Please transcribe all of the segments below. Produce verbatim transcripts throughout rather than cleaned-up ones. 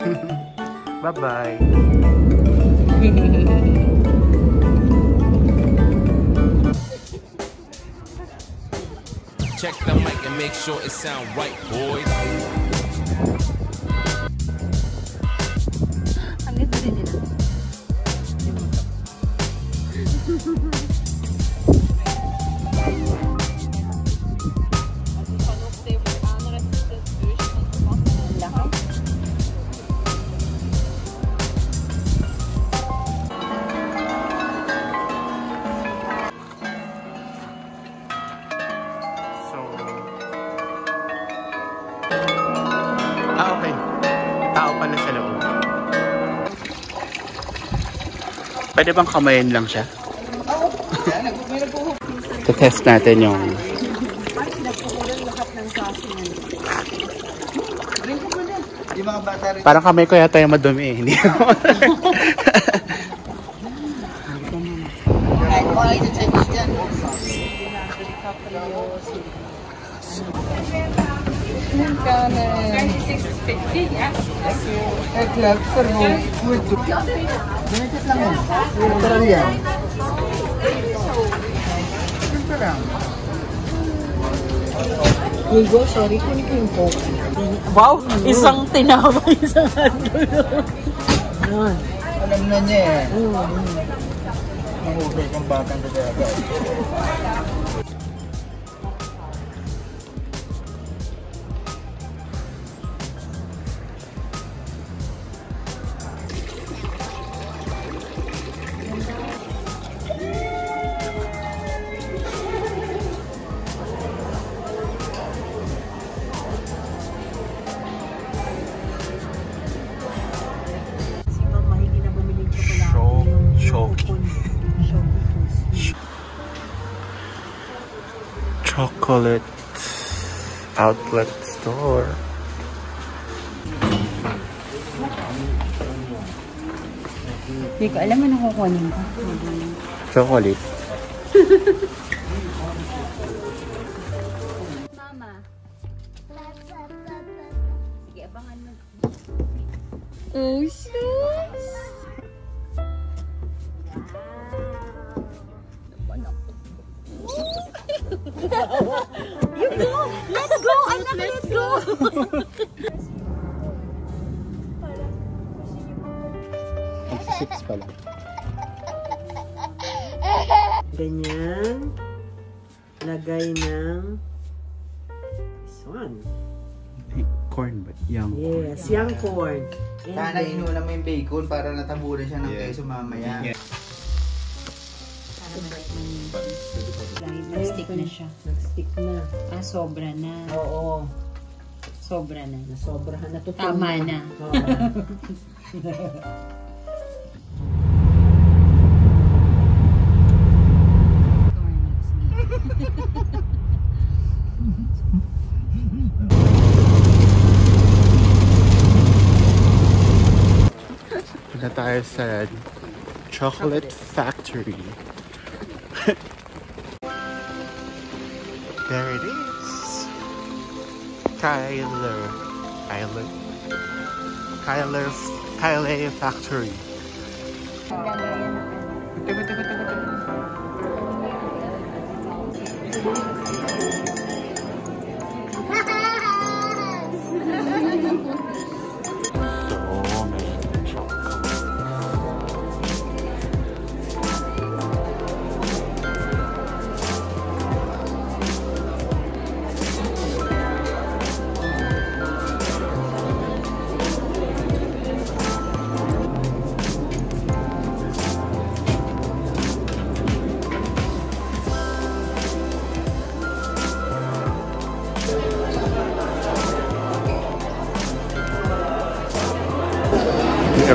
Bye-bye. Check the mic and make sure it sound right, boys. I'm going to do Pwede bang kamayin lang siya? Oo. Test natin yung... Ay, nagpukulan lahat ng sasin. Yung mga bata rin. Parang kamay ko yata yung madumi eh. Hindi ako. Alright, wala yung change dyan. ninety-six fifty, yeah? Thank you. Thank you. Thank you. Thank you. Ganito lang yun. Literal yan. Simple lang. Wigo, sorry. Kunin ko yung coke. Wow! Isang tinama, isang handulog. Alam na niya eh. Nangubay kang batang talaga. Chocolate outlet store. Hindi ko alam mo nakukunin ko. Chocolate. Mama. Sige, abangan mo. Oh, shoes! You go! Let's go! Anak, let's go! six pala. Ganyan. Lagay ng... This one. Corn ba? Young yes, corn. Yes, young corn. Sana inuna mo yung bacon para natamburan siya ng yeah. Keso mamaya. Yeah. Nag-stick na siya. Nag-stick na. Ah, sobra na. Oo. Sobra na. Nasobrahan na. Tama na. Puna tayo sa Chocolate Factory. There it is. Cailler. Cailler. Cailler. Cailler Factory.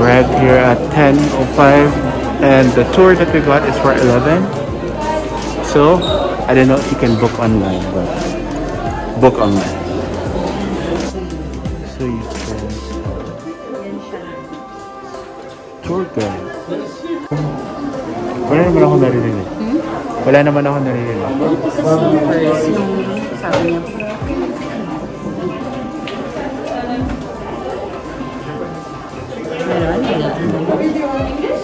Arrived here at ten oh five and the tour that we got is for eleven, so I don't know if you can book online, but book online so you can tour guide. Wala naman ako naririnig. Wala naman ako naririnig. What is your own English?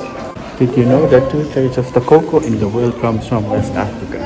Did you know that two-thirds of the cocoa in the world comes from West Africa?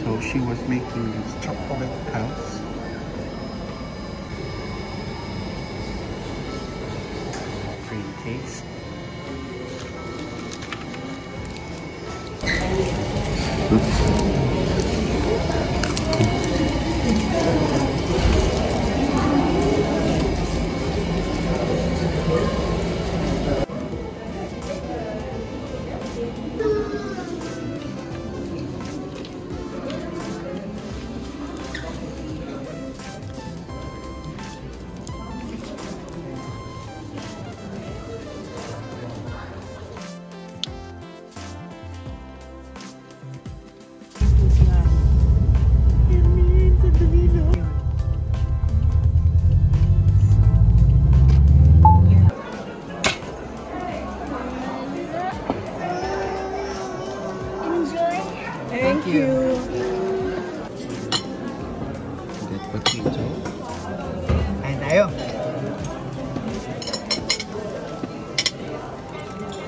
So she was making these chocolate house. Cream cakes.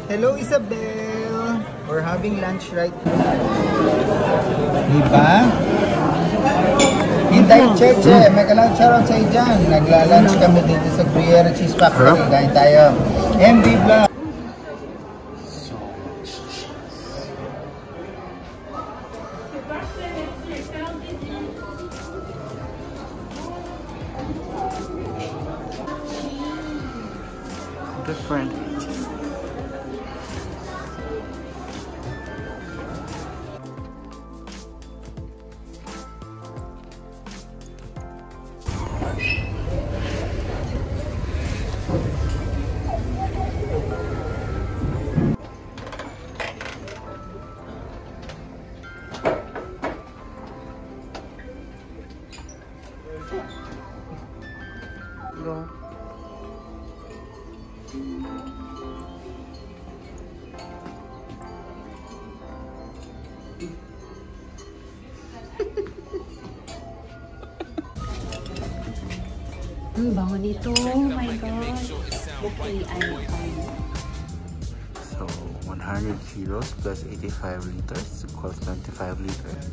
Hello Isabel! We're having lunch right now. Diba? Hintay Cheche! Magalang charot sa'yo dyan. Nagla-lunch kami dito sa Gruyere Cheese Factory. Kain tayo. M V Vlog! Different. Ang bango nito. Oh my God. Okay, I'm fine. So, one hundred kilos plus eighty-five liters equals twenty-five liters.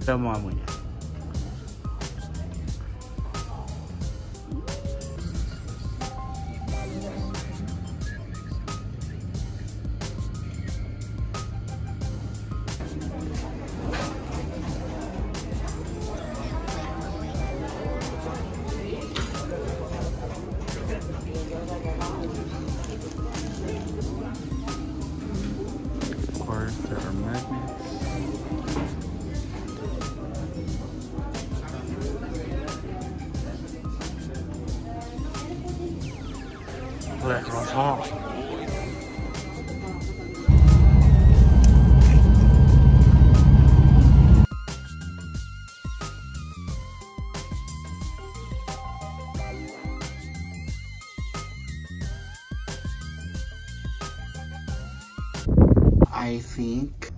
Ito ang mga munya. Let it run off. I think